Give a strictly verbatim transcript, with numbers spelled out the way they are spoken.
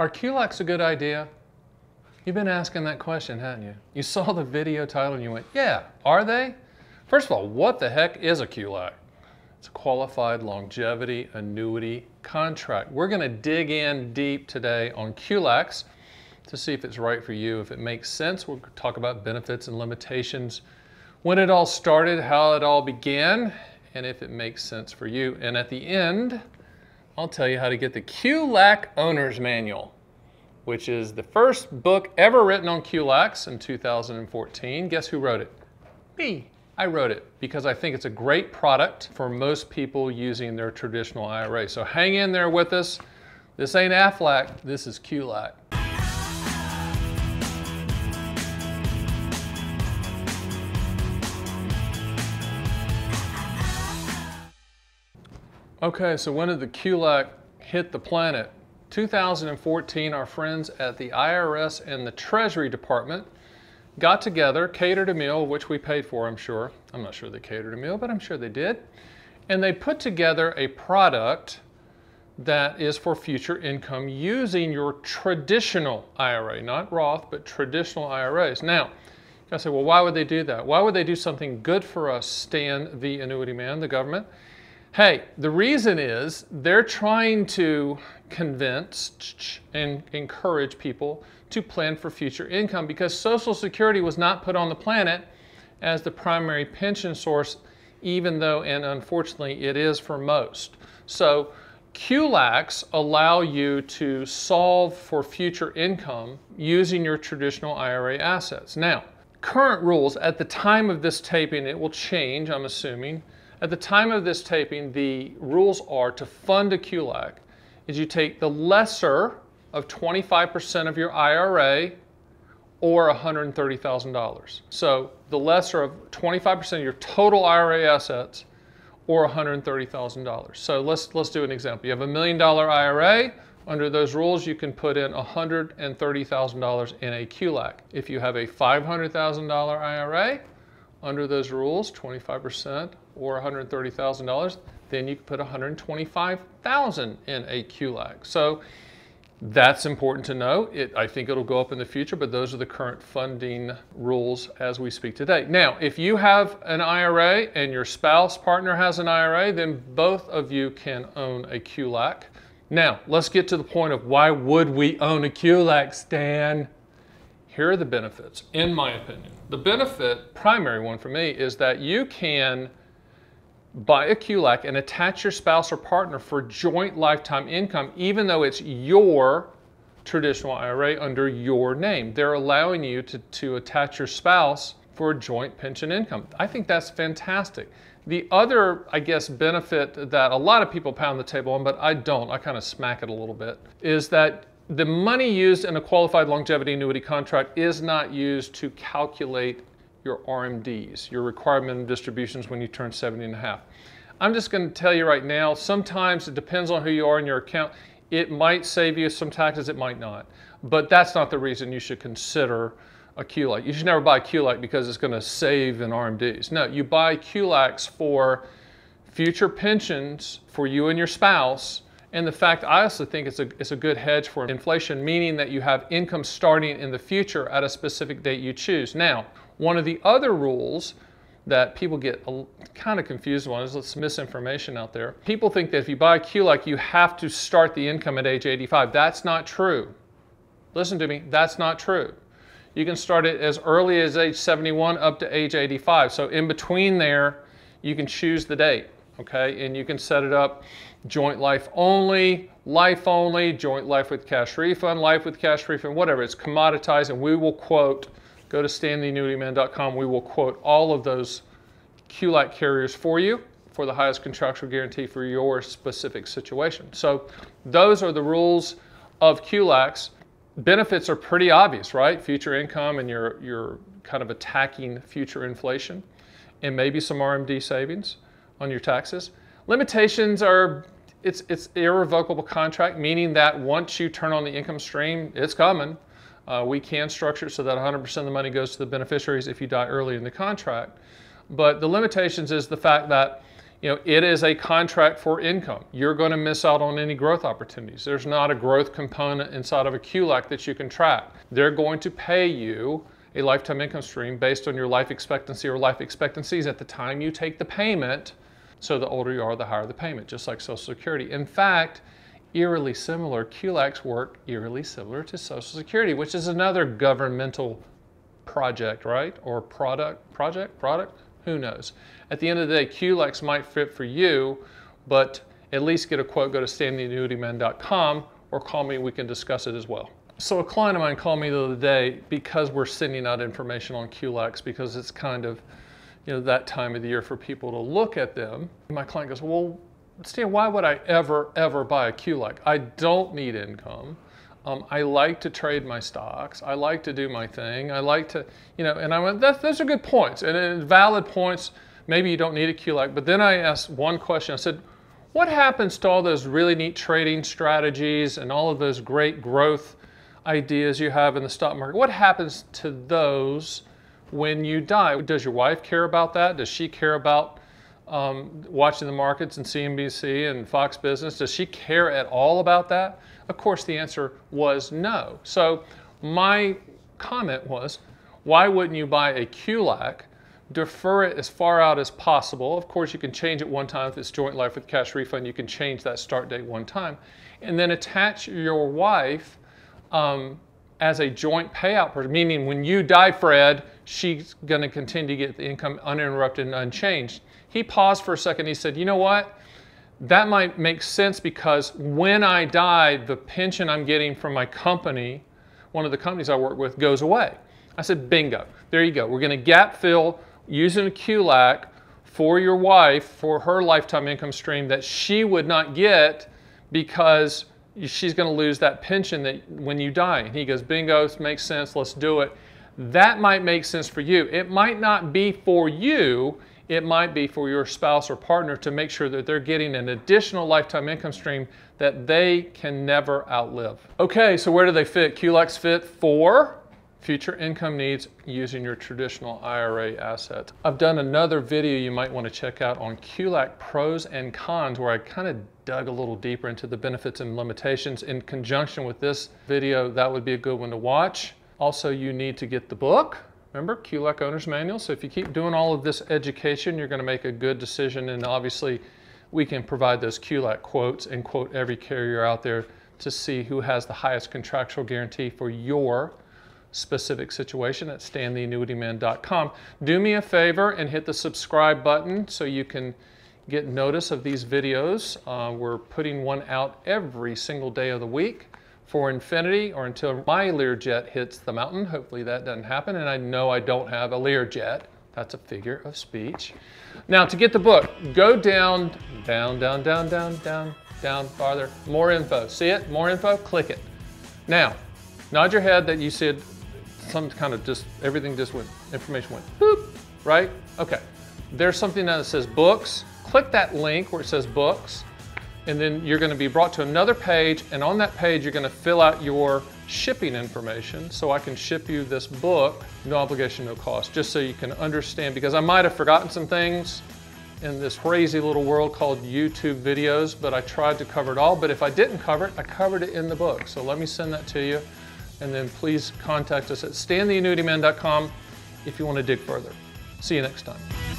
Are Q LACs a good idea? You've been asking that question, haven't you? You saw the video title and you went, yeah, are they? First of all, what the heck is a Q LAC? It's a Qualified Longevity Annuity Contract. We're going to dig in deep today on Q LACs to see if it's right for you. If it makes sense, we'll talk about benefits and limitations, when it all started, how it all began, and if it makes sense for you. And at the end, I'll tell you how to get the Q LAC Owner's Manual, which is the first book ever written on Q LACs in two thousand fourteen. Guess who wrote it? Me. I wrote it because I think it's a great product for most people using their traditional I R A. So hang in there with us. This ain't AFLAC, this is Q LAC. Okay, so when did the Q LAC hit the planet? two thousand fourteen, our friends at the I R S and the Treasury Department got together, catered a meal, which we paid for, I'm sure. I'm not sure they catered a meal, but I'm sure they did. And they put together a product that is for future income using your traditional I R A, not Roth, but traditional I R As. Now, I say, well, why would they do that? Why would they do something good for us, Stan the Annuity Man, the government? Hey, the reason is they're trying to convince and encourage people to plan for future income because Social Security was not put on the planet as the primary pension source, even though, and unfortunately, it is for most. So Q LACs allow you to solve for future income using your traditional I R A assets. Now, current rules at the time of this taping, it will change, I'm assuming. At the time of this taping, the rules are to fund a Q LAC is you take the lesser of twenty-five percent of your I R A or one hundred thirty thousand dollars. So the lesser of twenty-five percent of your total I R A assets or one hundred thirty thousand dollars. So let's, let's do an example. You have a million dollar I R A. Under those rules, you can put in one hundred thirty thousand dollars in a Q LAC. If you have a five hundred thousand dollar I R A, under those rules, twenty-five percent or one hundred thirty thousand dollars, then you can put one hundred twenty-five thousand dollars in a Q LAC. So that's important to know. It, I think it'll go up in the future, but those are the current funding rules as we speak today. Now, if you have an I R A and your spouse partner has an I R A, then both of you can own a Q LAC. Now, let's get to the point of why would we own a Q LAC, Stan? Here are the benefits, in my opinion. The benefit, primary one for me, is that you can buy a Q LAC and attach your spouse or partner for joint lifetime income, even though it's your traditional I R A under your name. They're allowing you to, to attach your spouse for a joint pension income. I think that's fantastic. The other, I guess, benefit that a lot of people pound the table on, but I don't, I kind of smack it a little bit, is that the money used in a Qualified Longevity Annuity Contract is not used to calculate your R M Ds, your required minimum distributions when you turn seventy and a half. I'm just going to tell you right now, sometimes it depends on who you are in your account. It might save you some taxes, it might not. But that's not the reason you should consider a Q LAC. You should never buy a Q LAC because it's going to save in R M Ds. No, you buy Q LACs for future pensions for you and your spouse. And the fact, I also think it's a, it's a good hedge for inflation, meaning that you have income starting in the future at a specific date you choose. Now, one of the other rules that people get a, kind of confused on is there's misinformation out there. People think that if you buy a Q LAC, you have to start the income at age eighty-five. That's not true. Listen to me, that's not true. You can start it as early as age seventy-one up to age eighty-five. So in between there, you can choose the date. Okay, and you can set it up joint life only, life only, joint life with cash refund, life with cash refund, whatever. It's commoditized, and we will quote, go to stan the annuity man dot com, we will quote all of those Q LAC carriers for you for the highest contractual guarantee for your specific situation. So those are the rules of Q LACs. Benefits are pretty obvious, right? Future income, and you're, you're kind of attacking future inflation and maybe some R M D savings on your taxes. Limitations are, it's, it's irrevocable contract, meaning that once you turn on the income stream, it's coming. Uh, we can structure it so that one hundred percent of the money goes to the beneficiaries if you die early in the contract. But the limitations is the fact that You know, it is a contract for income. You're going to miss out on any growth opportunities. There's not a growth component inside of a Q LAC that you can track. They're going to pay you a lifetime income stream based on your life expectancy or life expectancies at the time you take the payment. So the older you are, the higher the payment, just like Social Security. In fact, eerily similar, Q LACs work eerily similar to Social Security, which is another governmental project, right? Or product, project, product? Who knows? At the end of the day, Q LACs might fit for you, but at least get a quote, go to stan the annuity man dot com or call me, we can discuss it as well. So a client of mine called me the other day because we're sending out information on Q LACs because it's kind of, you know, that time of the year for people to look at them. And my client goes, well, Stan, why would I ever, ever buy a Q LAC? I don't need income. Um, I like to trade my stocks. I like to do my thing. I like to, you know, and I went, that, those are good points and, and valid points. Maybe you don't need a Q LAC. But then I asked one question. I said, what happens to all those really neat trading strategies and all of those great growth ideas you have in the stock market? What happens to those when you die? Does your wife care about that? Does she care about um, watching the markets and C N B C and Fox Business? Does she care at all about that? Of course, the answer was no. So my comment was, why wouldn't you buy a Q LAC? Defer it as far out as possible. Of course, you can change it one time. If it's joint life with cash refund, you can change that start date one time. And then attach your wife Um, as a joint payout person, meaning when you die, Fred, she's going to continue to get the income uninterrupted and unchanged. He paused for a second. He said, you know what? That might make sense because when I die, the pension I'm getting from my company, one of the companies I work with, goes away. I said, bingo. There you go. We're going to gap fill using a Q LAC for your wife for her lifetime income stream that she would not get because she's going to lose that pension that when you die. And he goes, bingo, makes sense, let's do it. That might make sense for you. It might not be for you. It might be for your spouse or partner to make sure that they're getting an additional lifetime income stream that they can never outlive. Okay, so where do they fit? Q LACs fit for future income needs using your traditional I R A assets. I've done another video you might want to check out on Q LAC pros and cons where I kind of dug a little deeper into the benefits and limitations. In conjunction with this video, that would be a good one to watch. Also, you need to get the book. Remember, Q LAC Owner's Manual. So if you keep doing all of this education, you're going to make a good decision. And obviously, we can provide those Q LAC quotes and quote every carrier out there to see who has the highest contractual guarantee for your specific situation at stan the annuity man dot com. Do me a favor and hit the subscribe button so you can get notice of these videos. Uh, we're putting one out every single day of the week for infinity or until my Learjet hits the mountain. Hopefully that doesn't happen, and I know I don't have a Learjet. That's a figure of speech. Now to get the book, go down, down, down, down, down, down, down farther. More info. See it? More info? Click it. Now, nod your head that you said some kind of just, everything just went, information went boop, right? Okay. There's something that says books. Click that link where it says books, and then you're going to be brought to another page, and on that page you're going to fill out your shipping information so I can ship you this book, no obligation, no cost, just so you can understand, because I might have forgotten some things in this crazy little world called YouTube videos, but I tried to cover it all. But if I didn't cover it, I covered it in the book. So let me send that to you. And then please contact us at stan the annuity man dot com if you want to dig further. See you next time.